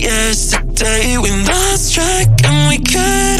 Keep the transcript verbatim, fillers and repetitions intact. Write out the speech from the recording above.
Yesterday we lost track and we could